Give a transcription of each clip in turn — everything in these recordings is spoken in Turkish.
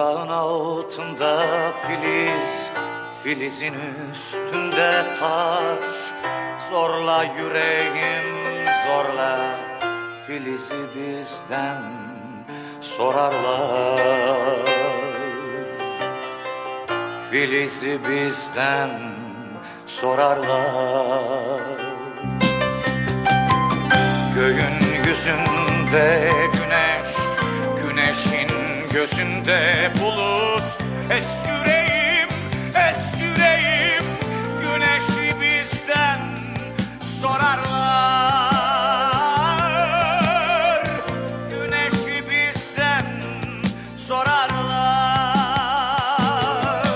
Toprağın altında filiz, filizin üstünde taş. Zorla yüreğim zorla, filizi bizden sorarlar. Filizi bizden sorarlar. Göğün yüzünde güneş, güneşin gözünde bulut. Es yüreğim, es yüreğim, güneşi bizden sorarlar. Güneşi bizden sorarlar.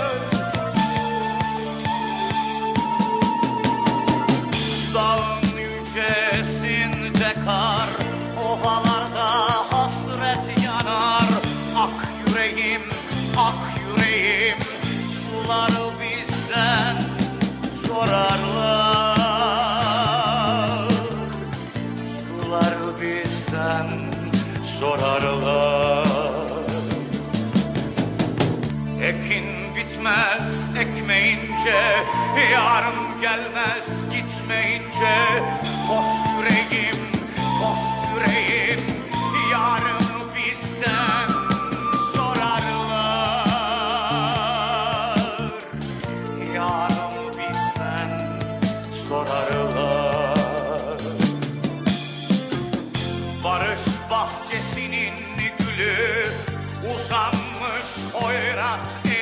Dağın yücesinde kar, ovalarda hasret yanar. Ak yüreğim, suları bizden sorarlar. Suları bizden sorarlar. Ekin bitmez ekmeyince, yarın gelmez gitmeyince. Koş yüreğim, koş yüreğim, yarın bizden sorarlar. Barış bahçesinin gülü uzanmış hoyrat.